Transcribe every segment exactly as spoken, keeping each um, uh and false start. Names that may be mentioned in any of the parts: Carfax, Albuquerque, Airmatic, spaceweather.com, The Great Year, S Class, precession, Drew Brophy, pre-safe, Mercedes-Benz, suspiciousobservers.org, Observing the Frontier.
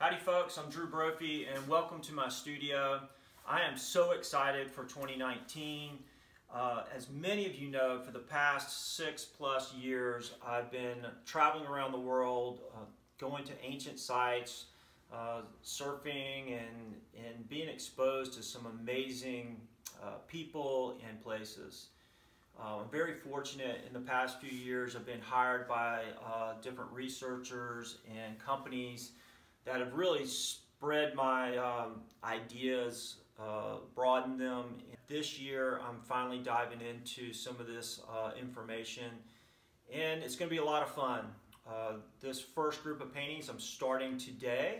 Howdy folks, I'm Drew Brophy and welcome to my studio. I am so excited for twenty nineteen. Uh, as many of you know, for the past six plus years, I've been traveling around the world, uh, going to ancient sites, uh, surfing, and, and being exposed to some amazing uh, people and places. Uh, I'm very fortunate. In the past few years, I've been hired by uh, different researchers and companies that have really spread my um, ideas, uh, broadened them. This year, I'm finally diving into some of this uh, information, and it's going to be a lot of fun. Uh, this first group of paintings I'm starting today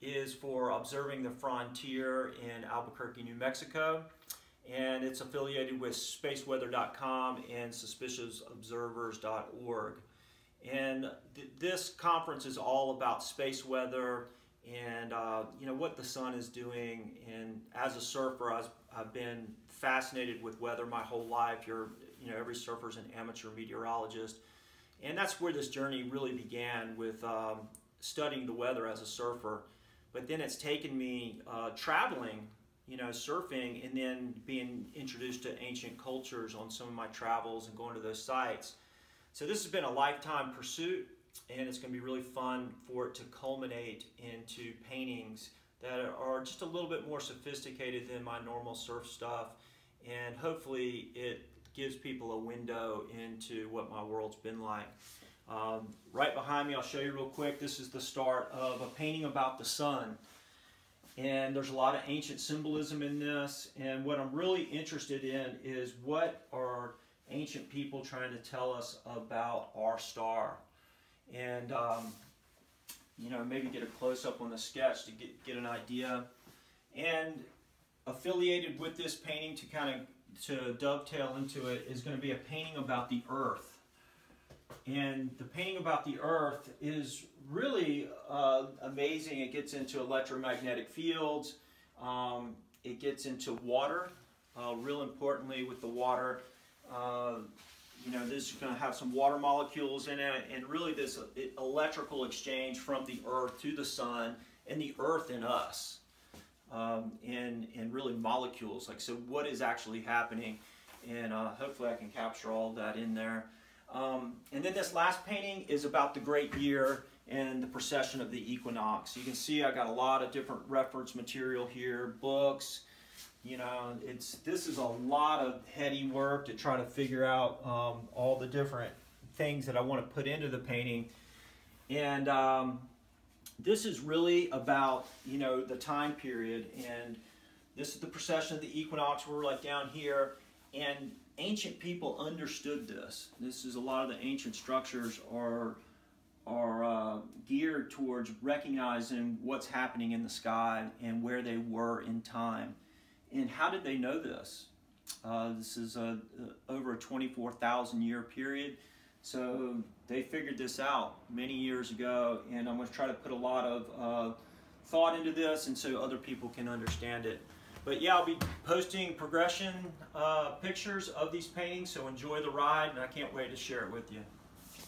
is for Observing the Frontier in Albuquerque, New Mexico, and it's affiliated with space weather dot com and suspicious observers dot org. And th this conference is all about space weather and uh, you know, what the sun is doing. And as a surfer, I've, I've been fascinated with weather my whole life. You're, you know, every surfer's an amateur meteorologist, and that's where this journey really began, with um, studying the weather as a surfer. But then it's taken me uh, traveling, you know, surfing, and then being introduced to ancient cultures on some of my travels and going to those sites. So this has been a lifetime pursuit, and it's going to be really fun for it to culminate into paintings that are just a little bit more sophisticated than my normal surf stuff, and hopefully it gives people a window into what my world's been like. Um, right behind me, I'll show you real quick, this is the start of a painting about the sun, and there's a lot of ancient symbolism in this, and what I'm really interested in is what are ancient people trying to tell us about our star. And um, you know, maybe get a close-up on the sketch to get, get an idea. And affiliated with this painting, to kind of to dovetail into it, is going to be a painting about the earth. And the painting about the earth is really uh, amazing. It gets into electromagnetic fields, um, it gets into water, uh, real importantly with the water. Uh, you know, this is going to have some water molecules in it, and really this electrical exchange from the earth to the sun, and the earth in us, um, and, and really molecules. Like, so what is actually happening? And uh, hopefully I can capture all that in there. Um, and then this last painting is about the Great Year and the precession of the equinox. You can see I got a lot of different reference material here, books. You know, it's this is a lot of heady work to try to figure out um, all the different things that I want to put into the painting. And um, this is really about, you know, the time period. And this is the precession of the equinox. We're like down here. And ancient people understood this. This is a lot of the ancient structures are, are uh, geared towards recognizing what's happening in the sky and where they were in time. And how did they know this? Uh, this is a, a, over a twenty-four thousand year period. So they figured this out many years ago, and I'm going to try to put a lot of uh, thought into this, and so other people can understand it. But yeah, I'll be posting progression uh, pictures of these paintings, so enjoy the ride, and I can't wait to share it with you.